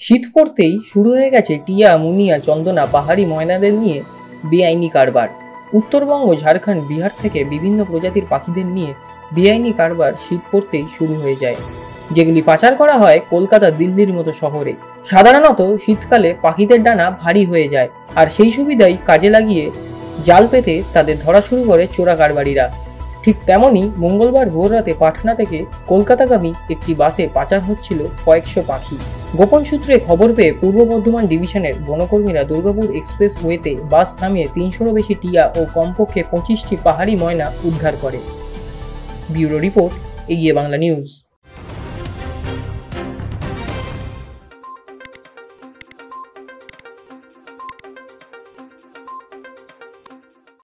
शीत पड़ते ही शुरू हो गए टिया मुनिया चंदना पहाड़ी मयनारे निये बेआईनी कारबार। उत्तरबंग झारखंड बिहार थेके विभिन्न प्रजातिर पाखीदेर निये बेआईनी कारबार शीत पड़ते ही शुरू हो जाए, जेगुली पाचार करा हय कलकाता दिल्लिर मतो शहरे। साधारणत शीतकाले पाखीदेर डाना भारी हो जाए और सेई सुविधाई काजे लागिए जाल पेते तादेर धरा शुरू करे चोरा कारबारीरा। ठीक तेमोनी मंगलवार भोर राते पाटना थेके कलकातागामी एकटी बासे पाचार होच्छिलो कयेकशो पाखी। गोपन सूत्रे खबर पे पूर्व बर्धमान डिविशनेर बनकर्मीरा दुर्गापुर एक्सप्रेस ओयेते बास थामिये 300रो बेशी टिया और कमपक्षे 25टी पहाड़ी मयना उद्धार करे। Bureau report, एगिये Bangla news.